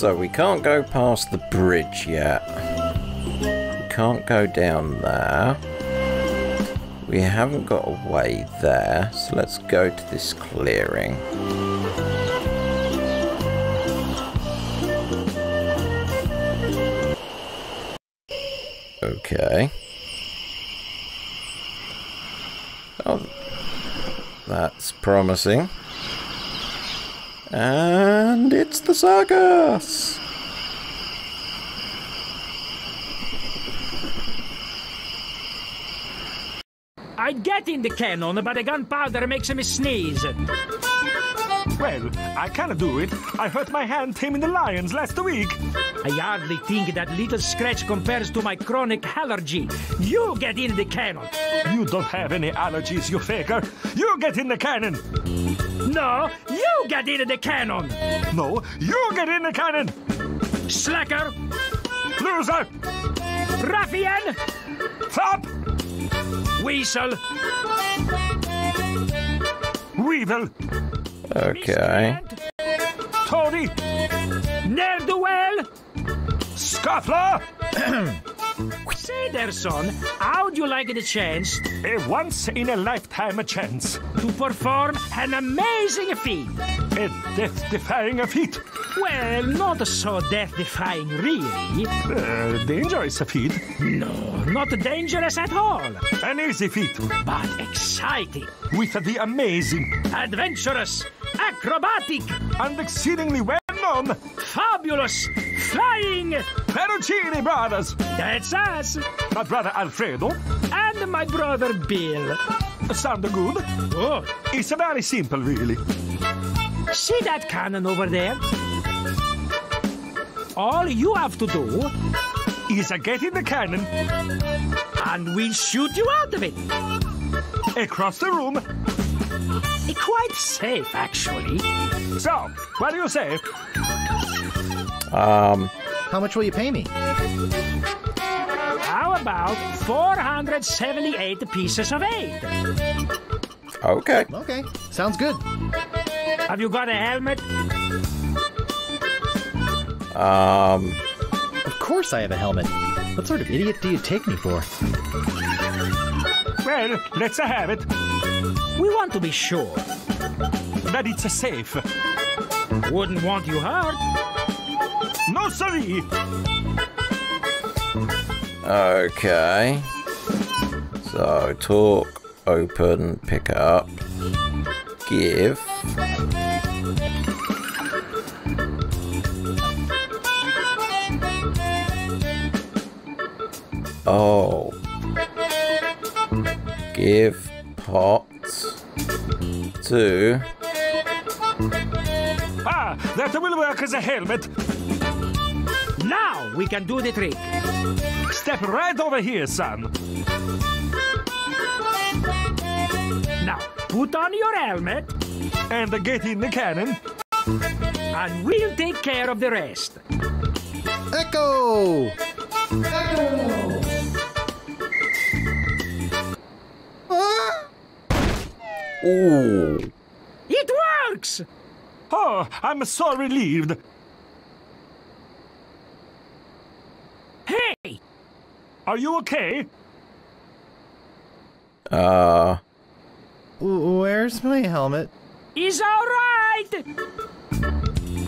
So we can't go past the bridge yet. We can't go down there. We haven't got a way there, so let's go to this clearing. Okay. Oh, that's promising. And it's the circus! I'd get in the cannon, but the gunpowder makes me sneeze. Well, I can't do it. I hurt my hand taming the lions last week. I hardly think that little scratch compares to my chronic allergy. You get in the cannon. You don't have any allergies, you faker. You get in the cannon. No, you get in the cannon. No, you get in the cannon. Slacker. Loser. Ruffian. Fop. Weasel. Weevil. Okay. Tony. Ne'er-do-well. Scuffler. Say there, son, how'd you like the chance? A once-in-a-lifetime chance. To perform an amazing feat. A death-defying feat. Well, not so death-defying, really. Dangerous feat? No, not dangerous at all. An easy feat. But exciting. With the amazing. Adventurous. Acrobatic. And exceedingly well-known. Fabulous. Flying. Peruccini brothers. That's us. My brother Alfredo. And my brother Bill. Sound good? Oh. It's very simple, really. See that cannon over there? All you have to do is get in the cannon. And we'll shoot you out of it. Across the room. Quite safe, actually. So, what do you say? How much will you pay me? How about 478 pieces of eight? Okay. Okay. Sounds good. Have you got a helmet? Of course I have a helmet. What sort of idiot do you take me for? Well, let's have it. We want to be sure that it's safe. Wouldn't want you hurt. No, sorry. Okay. So, talk, open, pick up, give. Oh. Give pots to... Ah, that will work as a helmet. Now we can do the trick. Step right over here, son. Now, put on your helmet. And get in the cannon. And we'll take care of the rest. Echo! Echo! Ooh. It works! Oh, I'm so relieved. Hey! Are you okay? Where's my helmet? It's alright!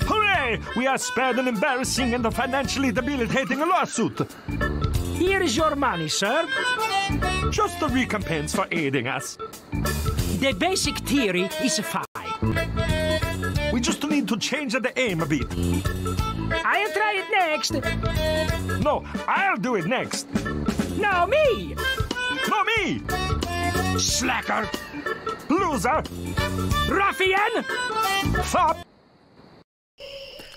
Hooray! We are spared an embarrassing and financially debilitating lawsuit. Here is your money, sir. Just a recompense for aiding us. The basic theory is fine. We just need to change the aim a bit. I'll try it next. No, I'll do it next. No, me! No, me! Slacker! Loser! Ruffian! Fop!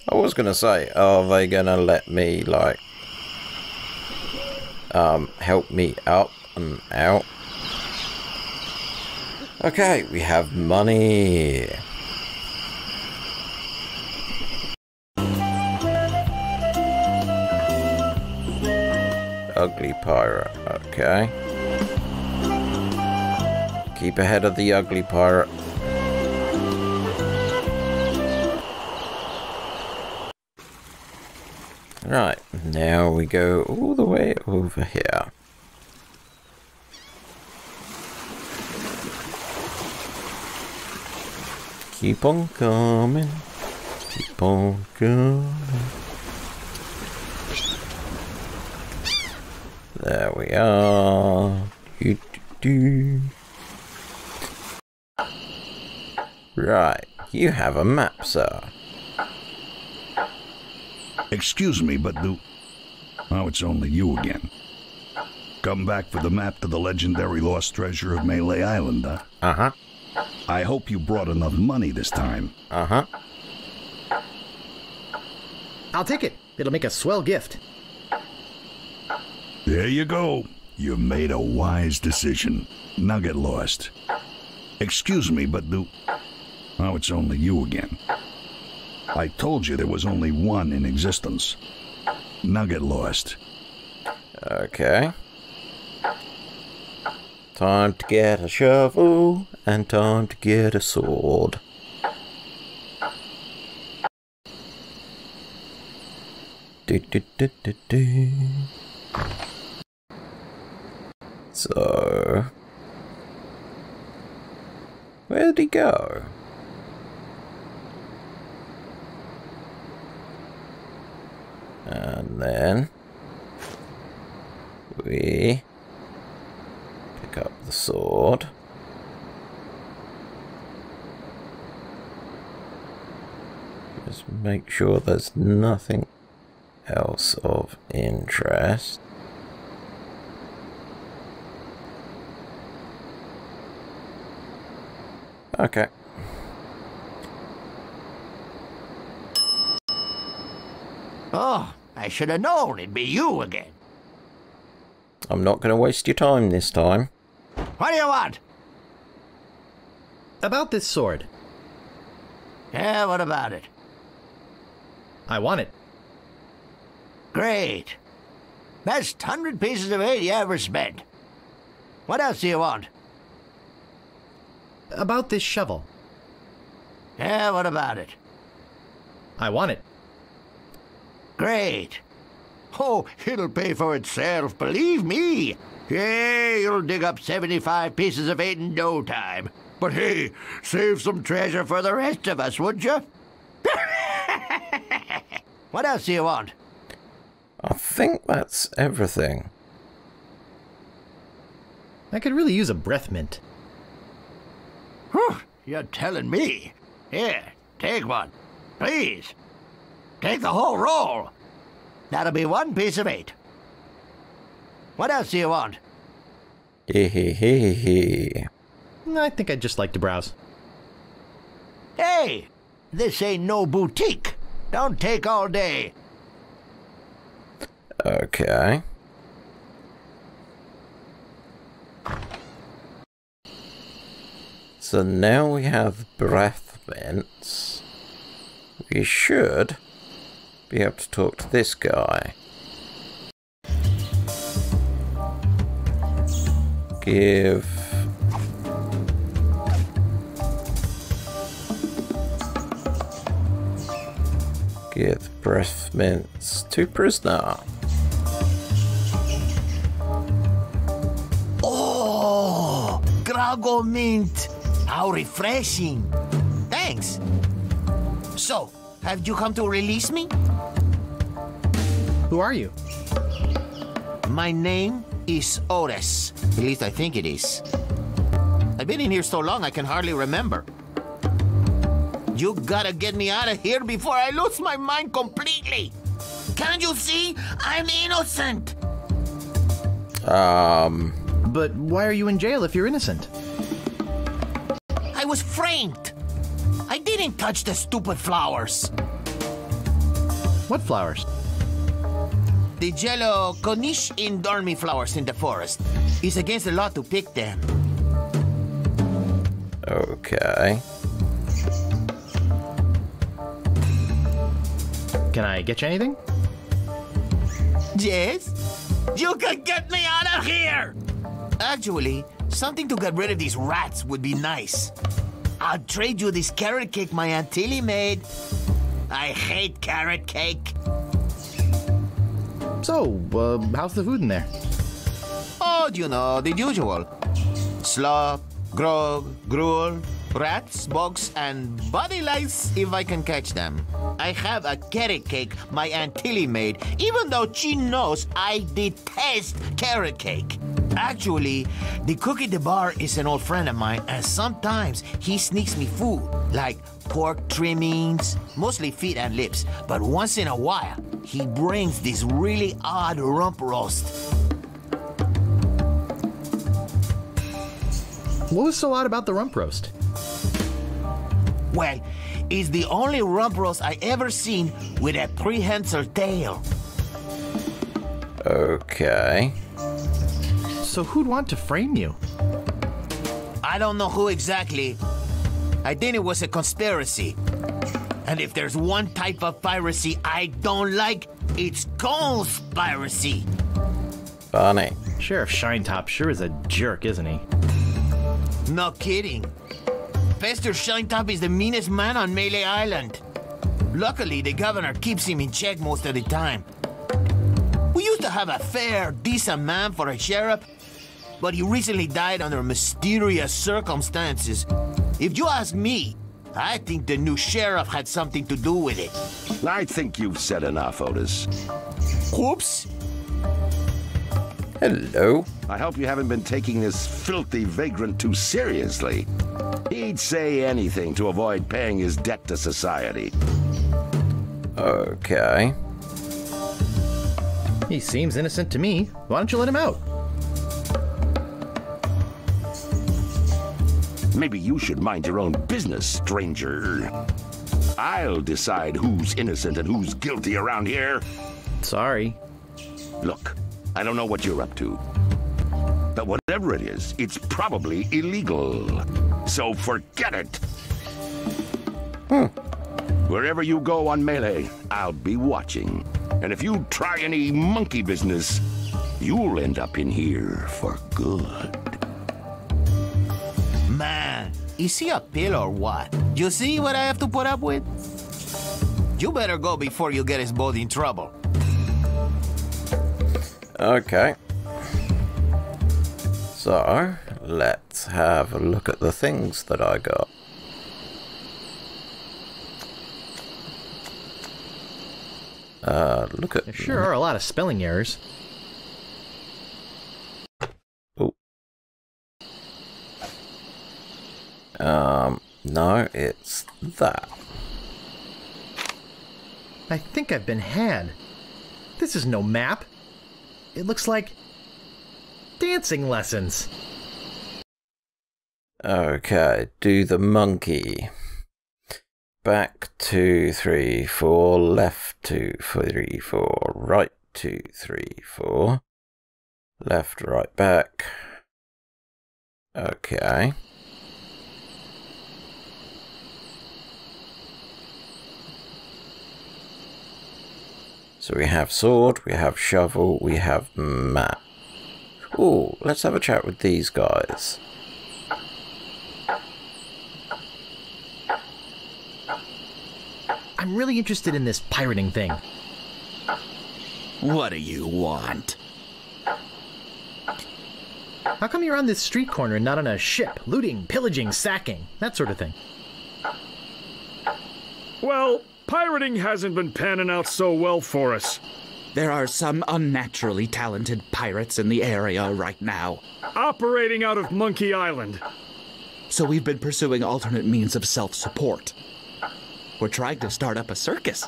I was gonna say, are they gonna let me, like, help me up and out? Okay, we have money. Ugly pirate, okay. Keep ahead of the ugly pirate. Right, now we go all the way over here. Keep on coming. Keep on coming. There we are. Doo -doo -doo. Right, you have a map, sir. Excuse me, but do... Oh, it's only you again. Come back for the map to the legendary lost treasure of Melee Island, huh? Uh-huh. I hope you brought enough money this time. Uh-huh. I'll take it. It'll make a swell gift. There you go. You made a wise decision. Now get lost. Excuse me, but do... Oh, it's only you again. I told you there was only one in existence. Now get lost. Okay. Time to get a shovel, and time to get a sword. Do, do, do, do, do. So... where'd he go? And then... we... pick up the sword. Just make sure there's nothing else of interest. Okay. Oh, I should have known it'd be you again. I'm not going to waste your time this time. What do you want? About this sword. Yeah, what about it? I want it. Great. Best 100 pieces of eight you ever spent. What else do you want? About this shovel. Yeah, what about it? I want it. Great. Oh, it'll pay for itself, believe me. Yeah, you'll dig up 75 pieces of eight in no time. But hey, save some treasure for the rest of us, would you? What else do you want? I think that's everything. I could really use a breath mint. Whew, you're telling me. Here, take one. Please. Take the whole roll. That'll be one piece of eight. What else do you want? I think I'd just like to browse. Hey, this ain't no boutique. Don't take all day. Okay. So now we have breath vents. We should be able to talk to this guy. Give... give breath mints to prisoner. Oh, Grago mint! How refreshing! Thanks! So, have you come to release me? Who are you? My name is Otis. At least I think it is. I've been in here so long I can hardly remember. You gotta get me out of here before I lose my mind completely! Can't you see? I'm innocent! But why are you in jail if you're innocent? I was framed! I didn't touch the stupid flowers. What flowers? The yellow Conish Indormi flowers in the forest. It's against the law to pick them. Okay. Can I get you anything? Yes? You can get me out of here! Actually, something to get rid of these rats would be nice. I'll trade you this carrot cake my Aunt Tilly made. I hate carrot cake. So, how's the food in there? Oh, you know, the usual. Slop, grog, gruel, rats, bugs, and body lice if I can catch them. I have a carrot cake my Aunt Tilly made, even though she knows I detest carrot cake. Actually, the cook at the bar is an old friend of mine, and sometimes he sneaks me food, like pork trimmings, mostly feet and lips. But once in a while, he brings this really odd rump roast. What was so odd about the rump roast? Well, it's the only rump roast I ever seen with a prehensile tail. Okay. So who'd want to frame you? I don't know who exactly. I think it was a conspiracy. And if there's one type of piracy I don't like, it's conspiracy. Funny. Sheriff Shinetop sure is a jerk, isn't he? No kidding. Pester Shinetop is the meanest man on Melee Island. Luckily, the governor keeps him in check most of the time. We used to have a fair, decent man for a sheriff, but he recently died under mysterious circumstances. If you ask me, I think the new sheriff had something to do with it. I think you've said enough, Otis. Whoops. Hello. I hope you haven't been taking this filthy vagrant too seriously. He'd say anything to avoid paying his debt to society. Okay. He seems innocent to me. Why don't you let him out? Maybe you should mind your own business, stranger. I'll decide who's innocent and who's guilty around here. Sorry. Look, I don't know what you're up to, but whatever it is, it's probably illegal. So forget it. Wherever you go on Melee, I'll be watching. And if you try any monkey business, you'll end up in here for good. Man, is he a pill or what? You see what I have to put up with? You better go before you get us both in trouble. Okay. So, let's have a look at the things that I got. Look at... There sure are a lot of spelling errors. Oh. No, it's that. I think I've been had. This is no map. It looks like... dancing lessons. Okay, do the monkey. Back 2, 3, 4, left 2, 3, 4, right 2, 3, 4, left, right, back. Okay. So we have sword, we have shovel, we have map. Ooh, let's have a chat with these guys. I'm really interested in this pirating thing. What do you want? How come you're on this street corner and not on a ship? Looting, pillaging, sacking, that sort of thing. Well, pirating hasn't been panning out so well for us. There are some unnaturally talented pirates in the area right now. Operating out of Monkey Island. So we've been pursuing alternate means of self-support. We're trying to start up a circus.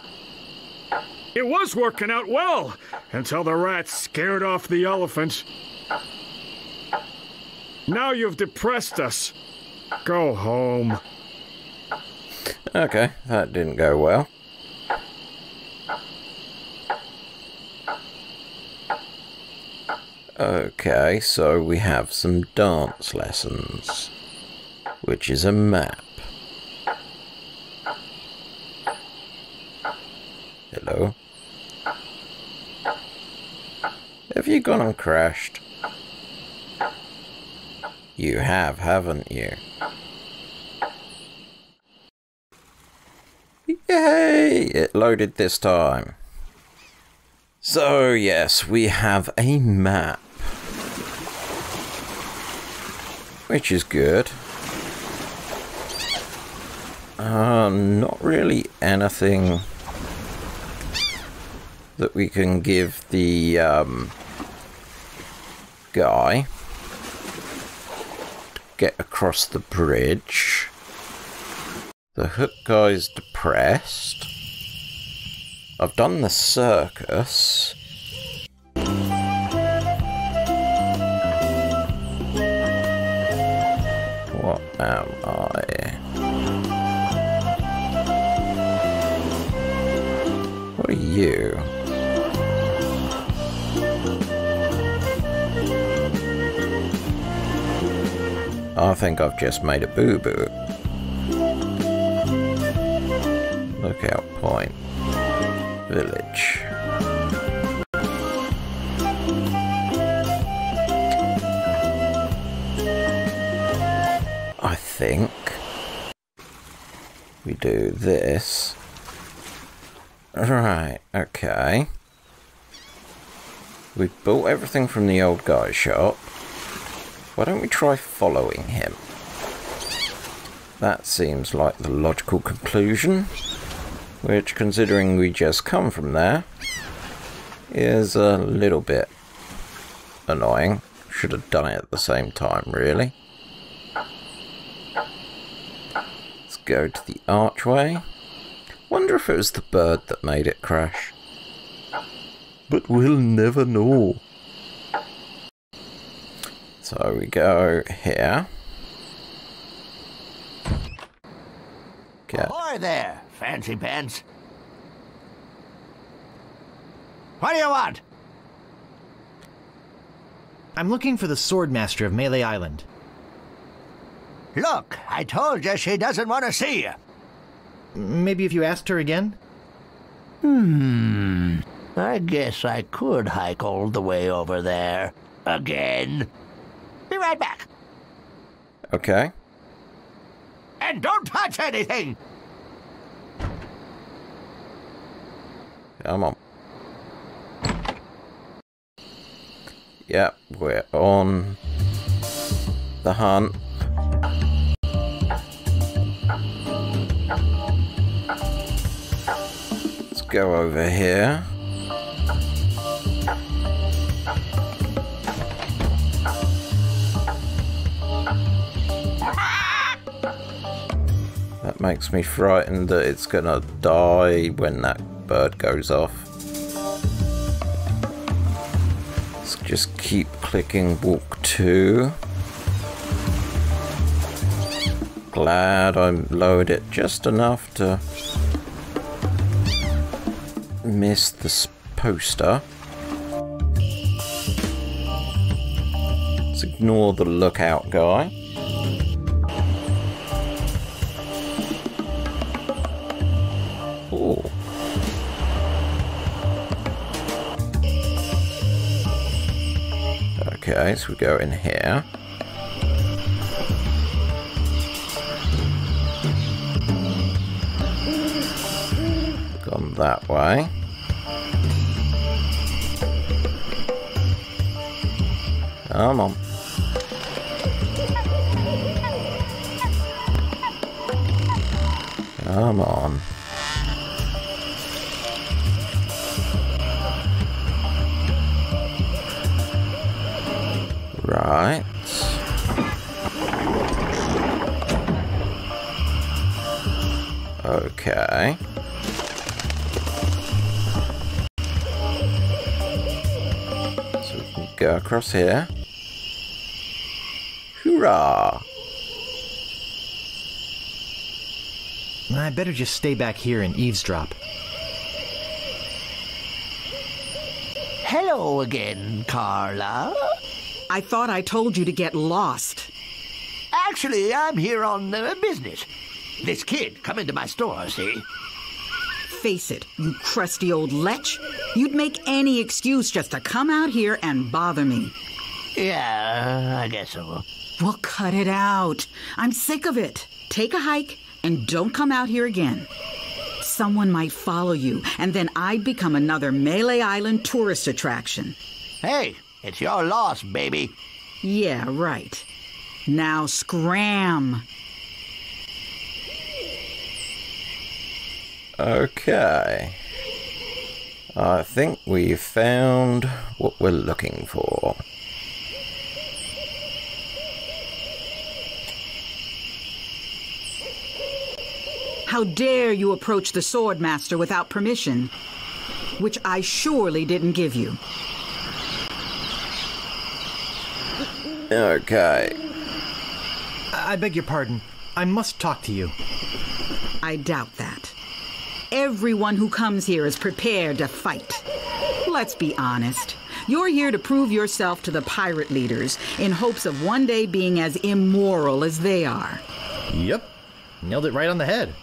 It was working out well, until the rats scared off the elephant. Now you've depressed us. Go home. Okay, that didn't go well. Okay, so we have some dance lessons, which is a map. Hello. Have you gone and crashed? You have, haven't you? Yay! It loaded this time. So yes, we have a map, which is good. Not really anything that we can give the guy to get across the bridge. The hook guy's depressed. I've done the circus. What am I? What are you? I think I've just made a boo-boo. Lookout point. Village. I think we do this. Right, okay. We bought everything from the old guy's shop. Why don't we try following him? That seems like the logical conclusion, which, considering we just come from there, is a little bit annoying. Should have done it at the same time, really. Let's go to the archway. Wonder if it was the bird that made it crash. But we'll never know. So we go here. Ahoy there, fancy pants. What do you want? I'm looking for the swordmaster of Melee Island. Look, I told you she doesn't want to see you. Maybe if you asked her again? I guess I could hike all the way over there. Again. Be right back. Okay. And don't touch anything! Come on. Yep, we're on the hunt. Go over here. That makes me frightened that it's gonna die when that bird goes off. Let's just keep clicking walk two. Glad I lowered it just enough to miss the poster. Let's ignore the lookout guy. Oh. Okay, so we go in here. Gone that way. Come on. Come on. Right. Okay. So we can go across here. Hoorah! I better just stay back here and eavesdrop. Hello again, Carla. I thought I told you to get lost. Actually, I'm here on business. This kid come into my store, see? Face it, you crusty old lech. You'd make any excuse just to come out here and bother me. Yeah, I guess so. Well, cut it out. I'm sick of it. Take a hike and don't come out here again. Someone might follow you, and then I'd become another Melee Island tourist attraction. Hey, it's your loss, baby. Yeah, right. Now scram. Okay. I think we've found what we're looking for. How dare you approach the Swordmaster without permission, which I surely didn't give you. Okay. I beg your pardon. I must talk to you. I doubt that. Everyone who comes here is prepared to fight. Let's be honest. You're here to prove yourself to the pirate leaders in hopes of one day being as immoral as they are. Yep. Nailed it right on the head.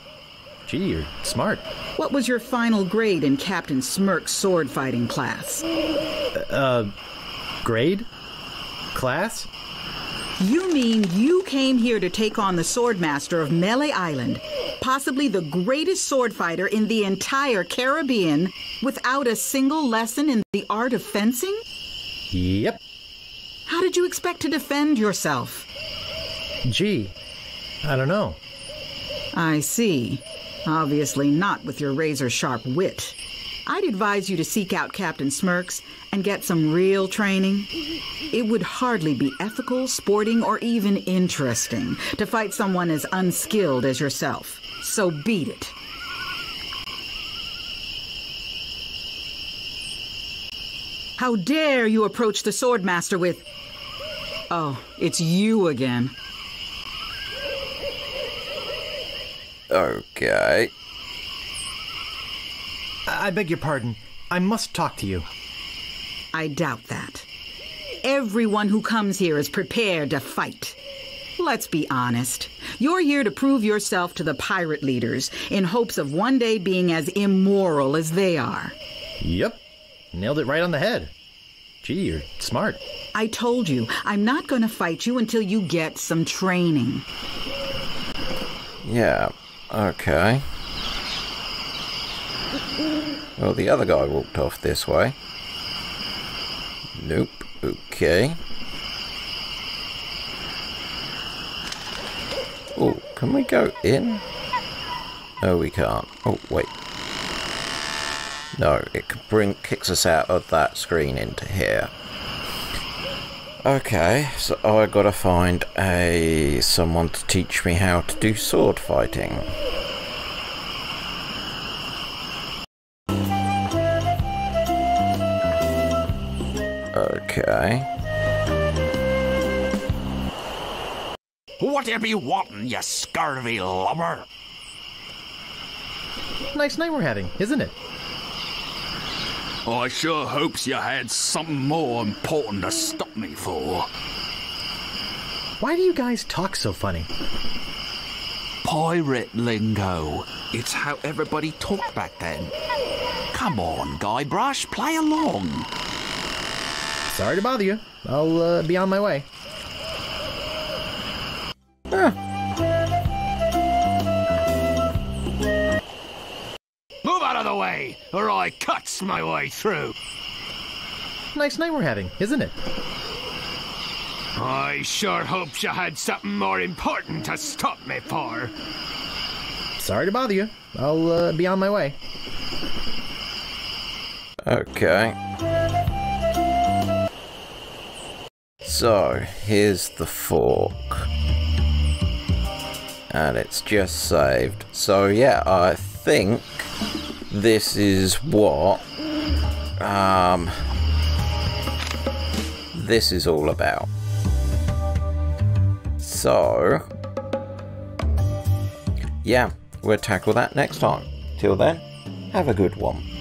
Gee, you're smart. What was your final grade in Captain Smirk's sword fighting class? Grade? Class? You mean you came here to take on the Swordmaster of Melee Island, possibly the greatest sword fighter in the entire Caribbean, without a single lesson in the art of fencing? Yep. How did you expect to defend yourself? Gee, I don't know. I see. Obviously not with your razor-sharp wit. I'd advise you to seek out Captain Smirk's and get some real training. It would hardly be ethical, sporting, or even interesting to fight someone as unskilled as yourself. So beat it. How dare you approach the Swordmaster with... Oh, it's you again. Okay. I beg your pardon. I must talk to you. I doubt that. Everyone who comes here is prepared to fight. Let's be honest. You're here to prove yourself to the pirate leaders in hopes of one day being as immoral as they are. Yep. Nailed it right on the head. Gee, you're smart. I told you, I'm not going to fight you until you get some training. Yeah. Okay. Well, the other guy walked off this way. Nope. Okay. Oh, can we go in? No, we can't. Oh, wait. No, it kicks us out of that screen into here. Okay, so I gotta find someone to teach me how to do sword fighting. Okay. What be you wantin', you scurvy lumber? Nice night we're having, isn't it? I sure hopes you had something more important to stop me for. Why do you guys talk so funny? Pirate lingo. It's how everybody talked back then. Come on, Guybrush, play along. Sorry to bother you. I'll be on my way. Move out of the way, or I cuts my way through. Nice night we're having, isn't it? I sure hoped you had something more important to stop me for. Sorry to bother you. I'll be on my way. Okay. So, here's the fork. And it's just saved. So yeah, I think this is what this is all about. So yeah, we'll tackle that next time. Till then, have a good one.